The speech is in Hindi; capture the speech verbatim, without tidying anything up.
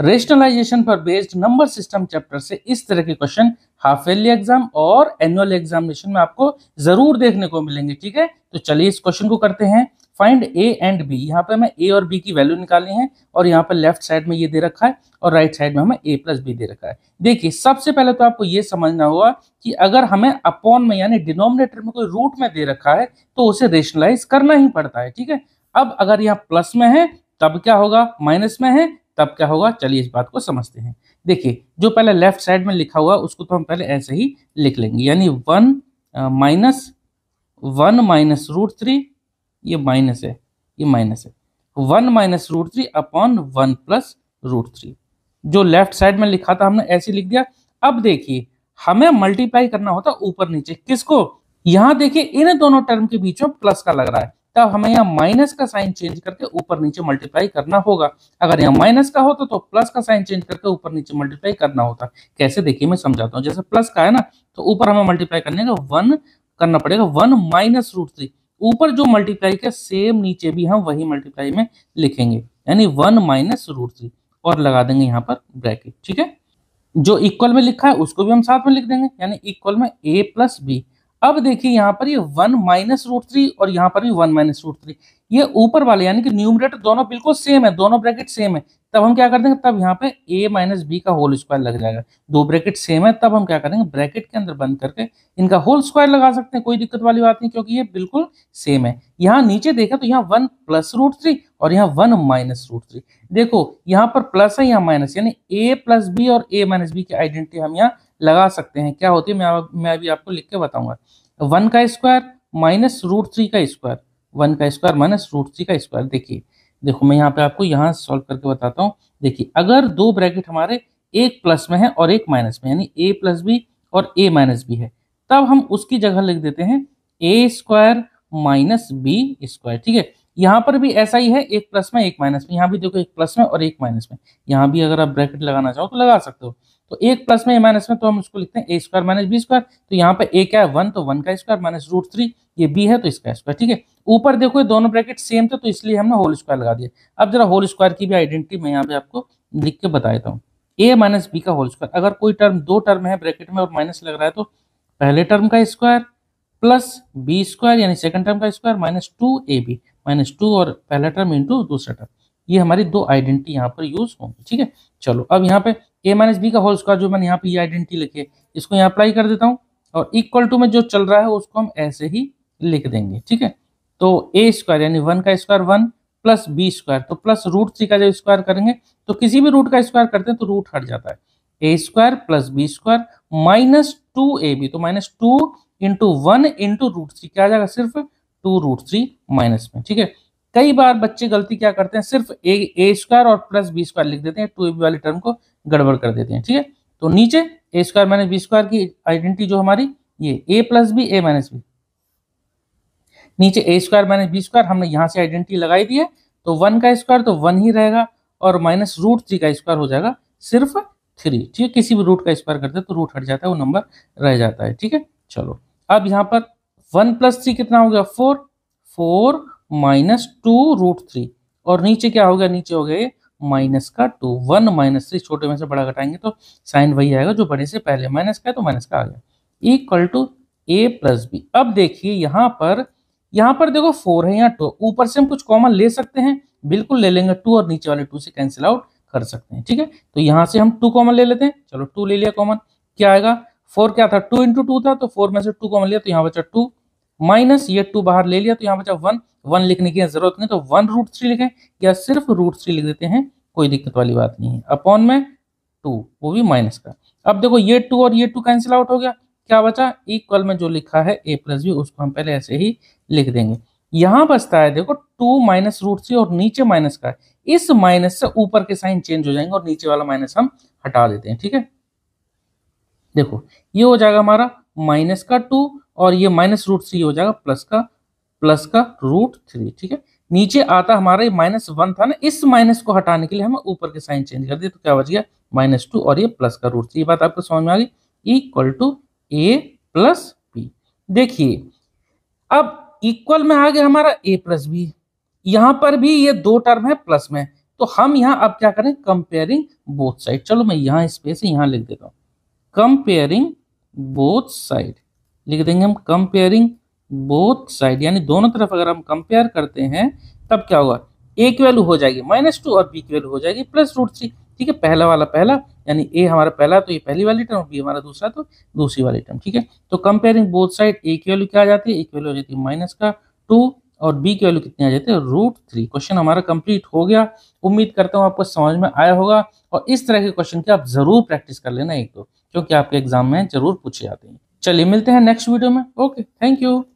रेशनलाइजेशन पर बेस्ड नंबर सिस्टम चैप्टर से इस तरह के क्वेश्चन हाफ ईयरली एग्जाम और एनुअल एग्जामिनेशन में आपको जरूर देखने को मिलेंगे। ठीक है, तो चलिए इस क्वेश्चन को करते हैं। फाइंड ए एंड बी, यहाँ पे हमें ए और बी की वैल्यू निकालनी है और यहाँ पे लेफ्ट साइड में ये दे रखा है और राइट साइड में हमें ए प्लस बी दे रखा है। देखिए, सबसे पहले तो आपको ये समझना होगा कि अगर हमें अपॉन में यानी डिनोमिनेटर में कोई रूट में दे रखा है तो उसे रेशनलाइज करना ही पड़ता है। ठीक है, अब अगर यहाँ प्लस में है तब क्या होगा, माइनस में है तब क्या होगा, चलिए इस बात को समझते हैं। देखिए, जो पहले लेफ्ट साइड में लिखा हुआ उसको तो हम पहले ऐसे ही लिख लेंगे, यानी one minus one minus root three, ये माइनस है, ये माइनस है, one minus root three upon one plus root three. जो लेफ्ट साइड में लिखा था हमने ऐसे लिख दिया। अब देखिए, हमें मल्टीप्लाई करना होता ऊपर नीचे, किसको, यहाँ देखिए इन दोनों टर्म के बीच में प्लस का लग रहा है, तब हमें यहाँ माइनस का साइन चेंज करके ऊपर नीचे मल्टीप्लाई करना होगा। अगर यहाँ माइनस का होता तो प्लस का साइन चेंज करके ऊपर नीचे मल्टीप्लाई करना होता। कैसे, देखिए मैं समझाता हूँ। जैसे प्लस का है ना, तो ऊपर हमें मल्टीप्लाई करने का वन करना पड़ेगा, वन माइनस रूट थ्री, ऊपर जो मल्टीप्लाई का सेम नीचे भी हम वही मल्टीप्लाई में लिखेंगे, यानी वन माइनस रूट थ्री, और लगा देंगे यहाँ पर ब्रैकेट। ठीक है, जो इक्वल में लिखा है उसको भी हम साथ में लिख देंगे, यानी इक्वल में ए प्लस बी। अब देखिए यहाँ पर ये वन माइनस रूट थ्री और यहाँ पर भी वन माइनस रूट थ्री, ये ऊपर वाले यानी कि न्यूमरेटर दोनों बिल्कुल सेम है, दोनों ब्रैकेट सेम है, तब हम क्या कर देंगे, तब यहाँ पे a माइनस बी का होल स्क्वायर लग जाएगा। दो ब्रैकेट सेम है तब हम क्या करेंगे, ब्रैकेट के अंदर बंद करके इनका होल स्क्वायर लगा सकते हैं, कोई दिक्कत वाली बात नहीं, क्योंकि ये बिल्कुल सेम है। यहाँ नीचे देखा तो यहाँ वन प्लस रूट थ्री और यहाँ वन माइनस रूट थ्री। देखो यहाँ पर प्लस है, यहाँ माइनस, यानी a प्लस बी और a माइनस बी की आइडेंटिटी हम यहाँ लगा सकते हैं। क्या होती है मैं मैं अभी आपको लिख के बताऊंगा। वन का स्क्वायर माइनस रूट थ्री का स्क्वायर, वन का स्क्वायर माइनस रूट थ्री का स्क्वायर। देखिए, देखो मैं यहाँ पे आपको यहाँ सॉल्व करके बताता हूँ। देखिए, अगर दो ब्रैकेट हमारे एक प्लस में है और एक माइनस में, यानी a प्लस बी और a माइनस बी है, तब हम उसकी जगह लिख देते हैं A square minus B square. ठीक है, यहाँ पर भी ऐसा ही है, एक प्लस में एक माइनस में, यहाँ भी देखो एक प्लस में और एक माइनस में, यहाँ भी अगर आप ब्रैकेट लगाना चाहो तो लगा सकते हो। तो एक प्लस में माइनस में, तो हम उसको लिखते हैं A square minus B square. तो यहाँ पे ए क्या है, वन, तो वन का स्क्वायर माइनस रूट थ्री, ये बी है तो इसका स्क्वायर। ठीक है, ऊपर देखो ये दोनों ब्रैकेट सेम थे तो इसलिए हमने होल स्क्वायर लगा दिया। अब जरा होल स्क्वायर की भी आइडेंटिटी मैं यहाँ पे आपको लिख के बता देता हूँ। ए माइनस बी का होल स्क्वायर, अगर कोई टर्म, दो टर्म है ब्रैकेट में और माइनस लग रहा है, तो पहले टर्म का स्क्वायर प्लस बी स्क्वायर यानी सेकंड टर्म का square minus two A B, minus two और पहला टर्म इंटू दूसरा टर्म, ये हमारी दो आइडेंटिटी यहाँ पर यूज होंगी। ठीक है, चलो अब यहाँ पे a माइनस बी का होल स्क्वायर जो मैंने यहाँ पे ये आइडेंटिटी लिखी है इसको यहाँ अप्लाई कर देता हूँ और इक्वल टू में जो चल रहा है उसको हम ऐसे ही लिख देंगे। ठीक है, तो a स्क्वायर यानी वन का square one plus B square, तो प्लस रूट थ्री का जब स्क्वायर करेंगे तो किसी भी रूट का स्क्वायर करते हैं तो रूट हट जाता है। A square plus B square minus two A B, तो minus two into one into root three, क्या आ जाएगा, सिर्फ टू रूट थ्री माइनस में। ठीक है, कई बार बच्चे गलती क्या करते हैं, सिर्फ ए ए स्क्वायर और प्लस बी स्क्वायर लिख देते हैं, टू ए बी वाली टर्म को गड़बड़ कर देते हैं। ठीक है, तो नीचे A square minus B square की आइडेंटिटी जो हमारी ये A plus B A minus B, नीचे A square minus B square हमने यहाँ से आइडेंटिटी लगाई दी है, तो वन का स्क्वायर तो वन ही रहेगा और माइनस रूट थ्री का स्क्वायर हो जाएगा सिर्फ थ्री। ठीक है, किसी भी रूट का स्क्वायर करते हैं तो रूट हट जाता है, वो नंबर रह जाता है। ठीक है, चलो अब यहाँ पर वन प्लस थ्री कितना हो गया, four, four minus two root three, और नीचे क्या हो गया, नीचे हो गया माइनस का टू, वन माइनस थ्री, छोटे में से बड़ा घटाएंगे तो साइन वही आएगा जो बड़े से पहले, माइनस का है तो माइनस का आ गया, equal to A plus B. अब देखिए यहाँ पर, यहाँ पर देखो फोर है, यहाँ टू, ऊपर से हम कुछ कॉमन ले सकते हैं, बिल्कुल ले लेंगे टू, और नीचे वाले टू से कैंसिल आउट कर सकते हैं। ठीक है, तो यहाँ से हम टू कॉमन ले लेते हैं, चलो टू ले लिया कॉमन, क्या आएगा, फोर क्या था, टू इंटू टू था, तो फोर में से टू कॉमन लिया तो यहाँ बचा टू, माइनस ये टू बाहर ले लिया तो यहाँ बचा वन, वन लिखने की जरूरत नहीं, तो वन रूट थ्री लिखें या सिर्फ रूट थ्री लिख देते हैं, कोई दिक्कत वाली बात नहीं है, अपॉन में टू, वो भी माइनस का। अब देखो ये टू और ये टू कैंसिल आउट हो गया, क्या बचा, इक्वल में जो लिखा है ए प्लस बी उसको हम पहले ऐसे ही लिख देंगे। यहाँ बचता है देखो टू माइनस रूट थ्री और नीचे माइनस का, इस माइनस से ऊपर के साइन चेंज हो जाएंगे और नीचे वाला माइनस हम हटा देते हैं। ठीक है, देखो ये हो जाएगा हमारा माइनस का टू और ये माइनस रूट थ्री हो जाएगा प्लस का प्लस का रूट थ्री। ठीक है, नीचे आता हमारा ये माइनस वन था ना, इस माइनस को हटाने के लिए हमें ऊपर के साइन चेंज कर दिया, तो क्या बच गया माइनस टू और ये प्लस का रूट थ्री। ये बात आपको समझ में आ गई, equal to A plus B. देखिए अब इक्वल में आ गया हमारा ए प्लस बी, यहाँ पर भी ये दो टर्म है प्लस में, तो तो हम यहाँ अब क्या करें, कंपेयरिंग बोथ साइड। चलो मैं यहाँ स्पेस यहाँ लिख देता हूँ कंपेयरिंग बोथ साइड, लिख देंगे हम कंपेयरिंग बोथ साइड, यानी दोनों तरफ अगर हम कंपेयर करते हैं तब क्या होगा, ए की वैल्यू हो जाएगी माइनस टू और बी की वैल्यू हो जाएगी प्लस रूट थ्री। ठीक है, पहला वाला पहला यानी ए हमारा पहला तो ये पहली वाली टर्म, बी हमारा दूसरा तो दूसरी वाली टर्म। ठीक है, तो कंपेयरिंग बोथ साइड ए की वैल्यू क्या आ जाती है, ए की वैल्यू हो जाती है माइनस का टू और बी की वैल्यू कितनी आ जाती है रूट थ्री। क्वेश्चन हमारा कंप्लीट हो गया, उम्मीद करता हूँ आपको समझ में आया होगा और इस तरह के क्वेश्चन की आप जरूर प्रैक्टिस कर लेना एक दो, क्योंकि आपके एग्जाम में जरूर पूछे जाते हैं। चलिए मिलते हैं नेक्स्ट वीडियो में, ओके थैंक यू।